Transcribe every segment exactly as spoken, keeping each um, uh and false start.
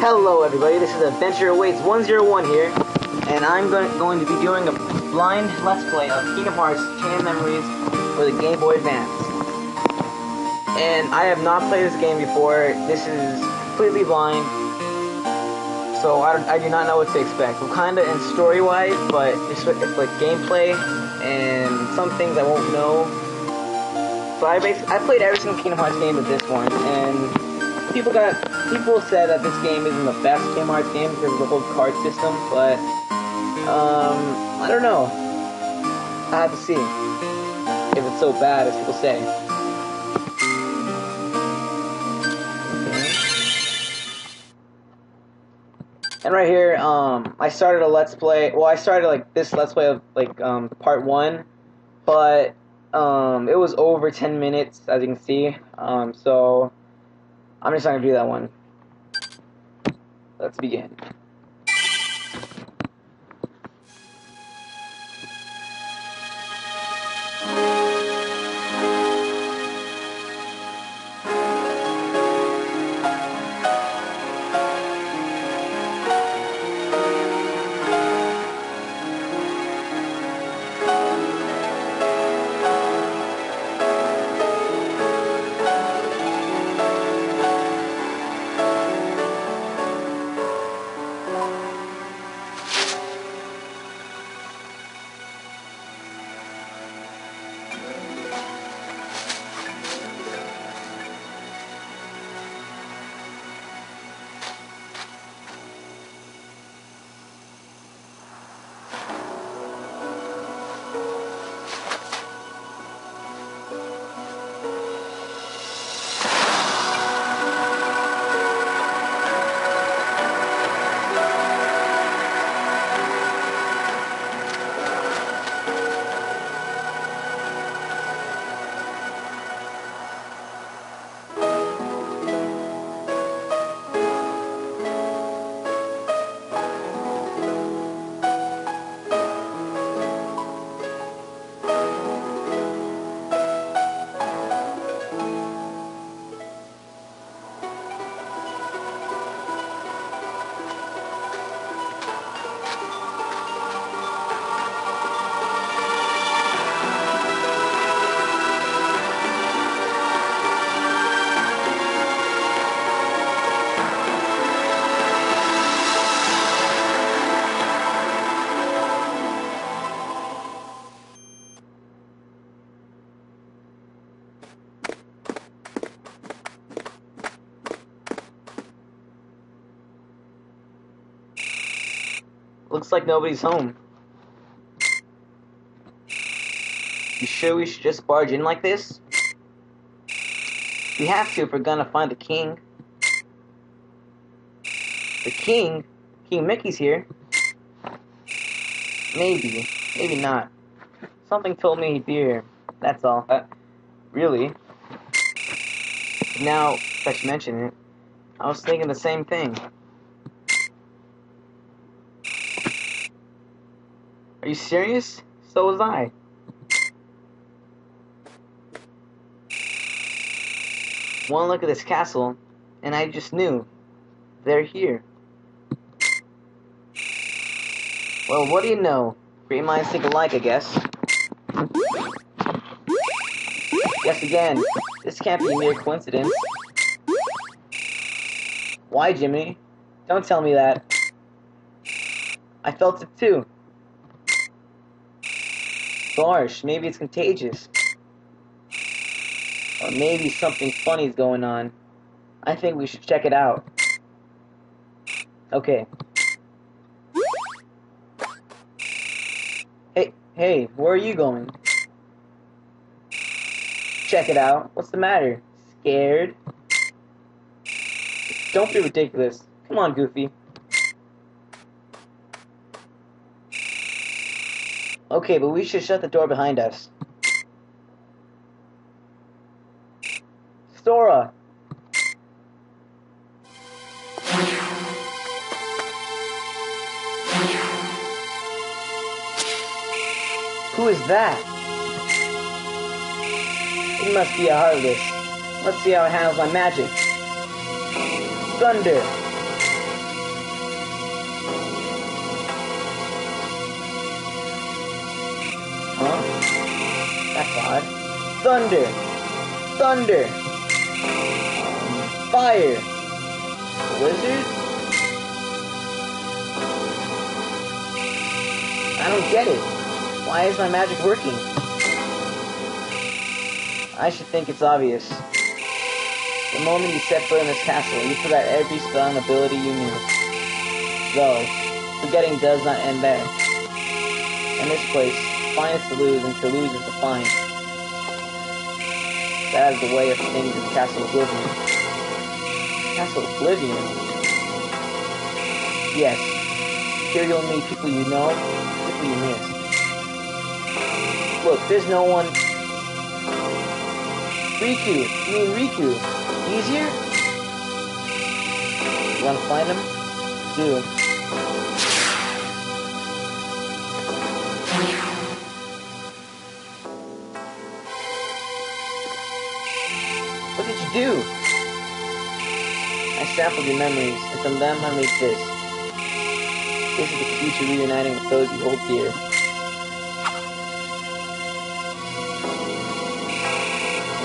Hello everybody, this is Adventure Awaits one oh one here, and I'm go going to be doing a blind let's play of Kingdom Hearts Chain of Memories for the Game Boy Advance. And I have not played this game before. This is completely blind, so I, I do not know what to expect. We're kind of in story-wise, but it's, it's like gameplay, and some things I won't know. So I basically, I played every single Kingdom Hearts game but this one, and People got people said that this game isn't the best Kingdom Hearts game because of the whole card system, but um, I don't know. I have to see if it's so bad as people say. Okay. And right here, um, I started a let's play. Well, I started like this let's play of like um, part one, but um, it was over ten minutes, as you can see. Um, so. I'm just not gonna do that one. Let's begin. Looks like nobody's home. You sure we should just barge in like this? We have to if we're gonna find the king. The king? King Mickey's here. Maybe. Maybe not. Something told me he'd be here. That's all. Uh, really? Now that you mention it, I was thinking the same thing. Are you serious? So was I. One look at this castle, and I just knew. They're here. Well, what do you know? Great minds think alike, I guess. Yes, again. This can't be a mere coincidence. Why, Jimmy? Don't tell me that. I felt it too. Gosh, maybe it's contagious. Or maybe something funny is going on. I think we should check it out. Okay. Hey, hey, where are you going? Check it out. What's the matter? Scared? Don't be ridiculous. Come on, Goofy. Okay, but we should shut the door behind us. Sora! Who is that? It must be a Heartless. Let's see how it handles my magic. Thunder! Thunder. Thunder. Fire. Blizzard? I don't get it. Why is my magic working? I should think it's obvious. The moment you set foot in this castle, you forgot every spell and ability you knew. Though, forgetting does not end there. In this place, find is to lose, and to lose is to find. That is the way of things in Castle Oblivion. Castle Oblivion? Yes. Here you'll meet people you know, people you miss. Look, there's no one... Riku! You mean Riku? Easier? You wanna find him? Do. What did you do? I sampled your memories, and from them I made this. This is the key to reuniting with those you hold dear.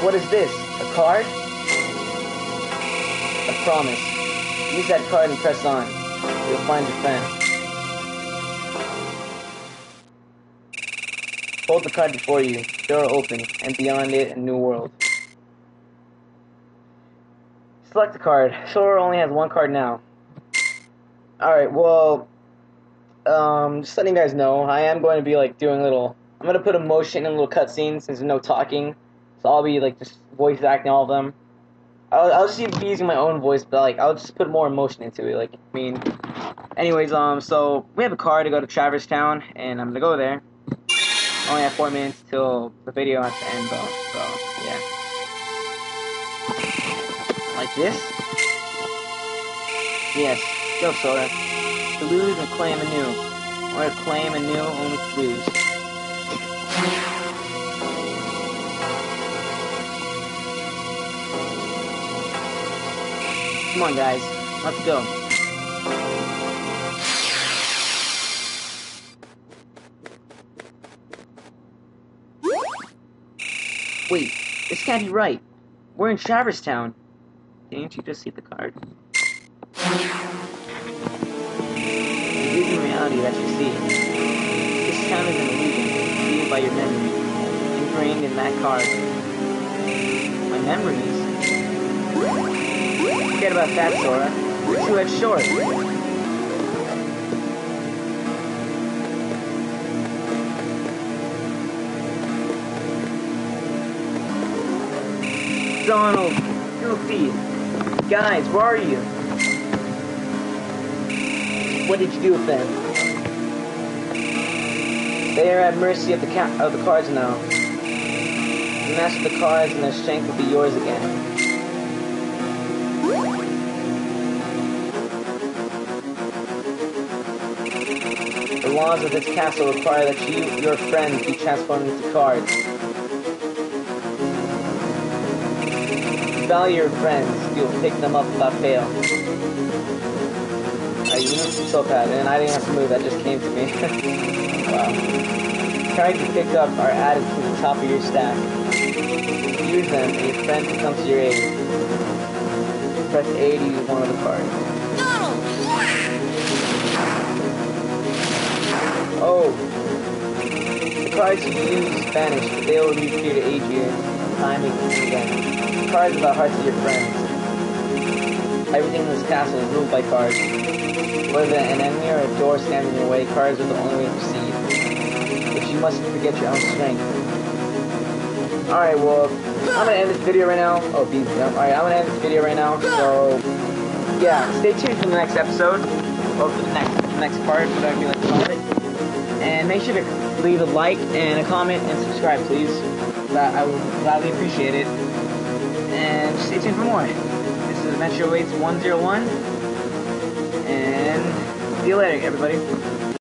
What is this? A card? A promise. Use that card and press on. You'll find your friend. Hold the card before you. Door open, and beyond it, a new world. Select the card. Sora only has one card now. Alright, well... Um, just letting you guys know, I am going to be, like, doing little... I'm going to put a motion in little cutscenes, since there's no talking. So I'll be, like, just voice acting all of them. I'll, I'll just be using my own voice, but, like, I'll just put more emotion into it, like, I mean... Anyways, um, so, we have a car to go to Traverse Town, and I'm gonna go there. I only have four minutes till the video has to end, though, so, yeah. Like this? Yes, go Sora. To lose and claim anew. Or to claim anew, only to lose. Come on, guys. Let's go. Wait, this can't be right. We're in Traverse Town. Didn't you just see the card? The illusion reality that you see. This town is an illusion, created by your memory, ingrained in that card. My memories. Forget about that, Sora. You're two-edged sword. Donald, Goofy, guys, where are you? What did you do with them? They are at mercy of the ca of the cards now. You master the cards, and their strength will be yours again. The laws of this castle require that you, your friends, be transformed into cards. Value your friends, you'll pick them up without fail. I used to pad, and I didn't have to move, that just came to me. Wow. Cards you pick up are added to the top of your stack. Use them, and your friend becomes your aid. Press A to use one of the cards. Oh! The cards you use vanish, but they will be here to aid you in time and again. Cards are the hearts of your friends. Everything in this castle is ruled by cards. Whether an enemy or a door stands in your way, cards are the only way to proceed. But you mustn't forget your own strength. Alright, well... I'm gonna end this video right now. Oh, beat me up. Alright, I'm gonna end this video right now. So, yeah, stay tuned for the next episode. Or for the next the next part, whatever you like to call it. And make sure to leave a like and a comment and subscribe, please. I would gladly appreciate it. And stay tuned for more. This is AdventureAwaits one oh one. And see you later, everybody.